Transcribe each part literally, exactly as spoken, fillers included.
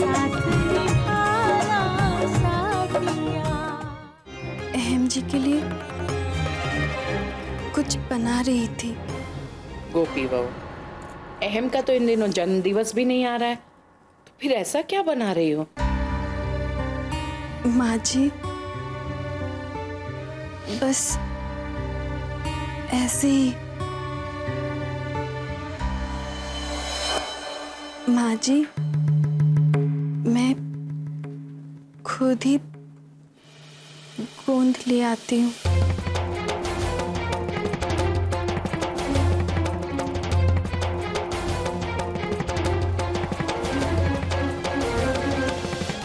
अहम जी के लिए कुछ बना रही थी। गोपी बहू, अहम का तो इन दिनों जन्मदिवस भी नहीं आ रहा है, तो फिर ऐसा क्या बना रही हो? माँ जी बस ऐसे ही। माँ जी मैं खुद ही गोंद ले आती हूँ।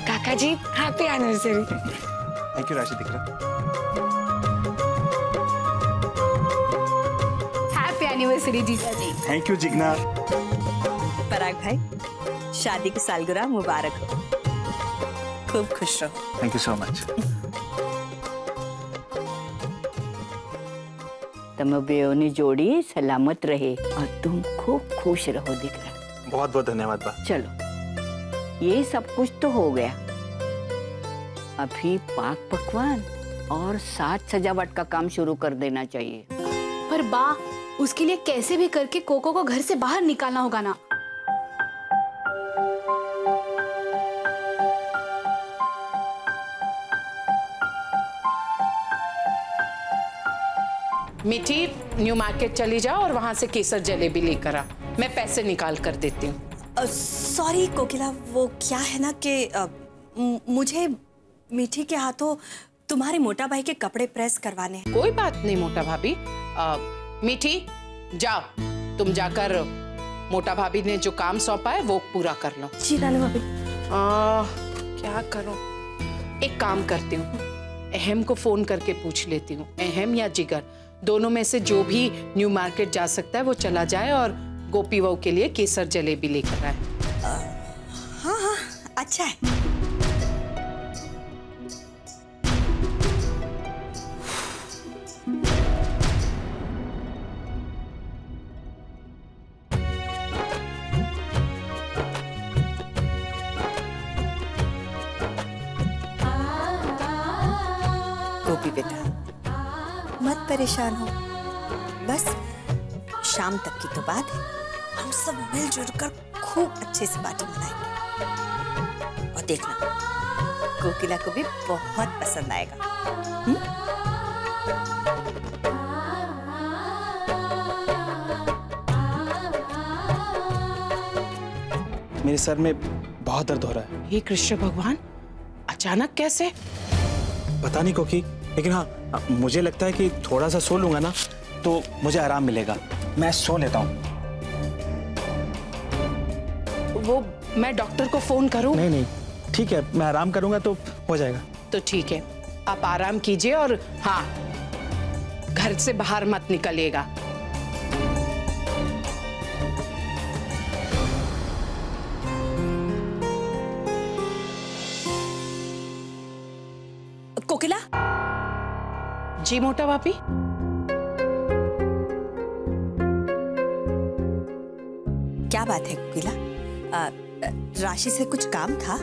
काका जी happy anniversary. Thank you Rashi. दिख रहा हैप्पी एनिवर्सरी जीजा जी। Thank you Jigna. पराग भाई, शादी की सालगिरह मुबारक हो, खूब खुश रहो। Thank you so much. तुम बेओनी जोड़ी सलामत रहे और तुम खूब खुश रहो। दिख रहा बहुत बहुत धन्यवाद बा। चलो ये सब कुछ तो हो गया, अभी पाक पकवान और साथ सजावट का काम शुरू कर देना चाहिए। पर बा, उसके लिए कैसे भी करके कोको को घर से बाहर निकालना होगा ना। मीठी, न्यू मार्केट चली जाओ और वहां से केसर जलेबी लेकर आ, मैं पैसे निकाल कर देती हूँ। सॉरी कोकिला, वो क्या है ना कि मुझे मीठी के हाथों तुम्हारे मोटा भाई के कपड़े प्रेस करवाने हैं। कोई बात नहीं मोटा भाभी। मीठी जाओ, तुम जाकर मोटा भाभी ने जो काम सौंपा है वो पूरा कर लो। जी नानी भाभी। क्या करो, एक काम करती हूँ, अहम को फोन करके पूछ लेती हूँ, अहम या जिगर दोनों में से जो भी न्यू मार्केट जा सकता है वो चला जाए और गोपी बहू के लिए केसर जलेबी लेकर आए। हाँ हाँ अच्छा है। गोपी बेटा मत परेशान हो, बस शाम तक की तो बात है, हम सब मिलजुल कर खूब अच्छे से पार्टी मनाएंगे और देखना कोकिला को भी बहुत पसंद आएगा। हुँ? मेरे सर में बहुत दर्द हो रहा है। हे कृष्ण भगवान, अचानक कैसे? पता नहीं कोकी, लेकिन हाँ मुझे लगता है कि थोड़ा सा सो लूंगा ना तो मुझे आराम मिलेगा। मैं सो लेता हूँ। वो मैं डॉक्टर को फोन करूँ? नहीं नहीं ठीक है, मैं आराम करूँगा तो हो जाएगा। तो ठीक है, आप आराम कीजिए और हाँ घर से बाहर मत निकलिएगा। कोकिला। जी मोटा भाभी। क्या बात है कोकिला? राशि से कुछ काम था?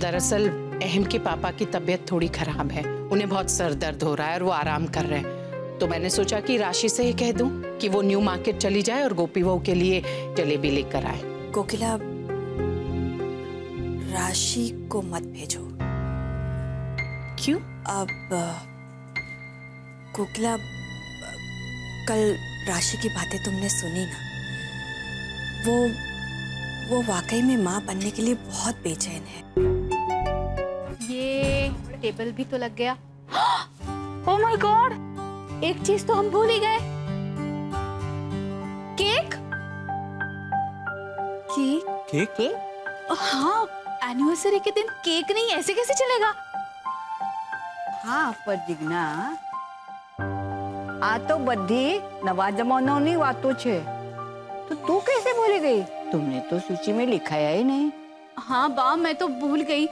दरअसल अहम के पापा की तबीयत थोड़ी खराब है, उन्हें बहुत सर दर्द हो रहा है और वो आराम कर रहे हैं, तो मैंने सोचा कि राशि से ही कह दूं कि वो न्यू मार्केट चली जाए और गोपी बहू के लिए जलेबी लेकर आए। कोकिला राशि को मत भेजो। क्यों? अब कोकिला कल राशि की बातें तुमने सुनी ना, वो वो वाकई में माँ बनने के लिए बहुत बेचैन है। ये टेबल भी तो लग गया। ओह माय गॉड, एक चीज तो हम भूल ही गए, केक। Cake cake cake? हाँ एनिवर्सरी के दिन केक नहीं, ऐसे कैसे चलेगा? हाँ पर जिग्ना आ तो बधी नवा जमानानी वातो छे, तो तू कैसे भूल गई? तुमने तो सूची में लिखाया ही नहीं। हाँ बा मैं तो भूल गई,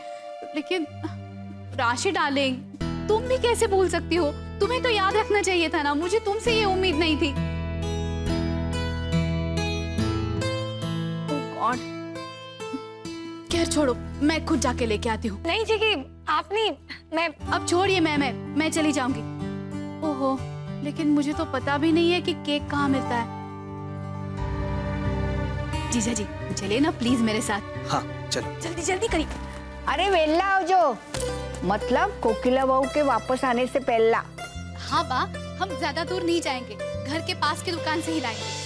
लेकिन राशि डार्लिंग तुम भी कैसे भूल सकती हो? तुम्हें तो याद रखना चाहिए था ना, मुझे तुमसे ये उम्मीद नहीं थी। Oh God, क्या खैर छोड़ो, मैं खुद जाके लेके आती हूँ। नहीं जी, आप नहीं, मैं अब छोड़िए, मैं मैं मैं चली जाऊंगी। ओहो, लेकिन मुझे तो पता भी नहीं है कि केक कहाँ मिलता है। जीजा जी, चलिए ना प्लीज मेरे साथ। हाँ चलो, जल्दी जल्दी करिए। अरे वेला आओ जो, मतलब कोकिला बहू के वापस आने से पहला। हाँ बा, हम ज्यादा दूर नहीं जाएंगे, घर के पास की दुकान से ही लाएंगे।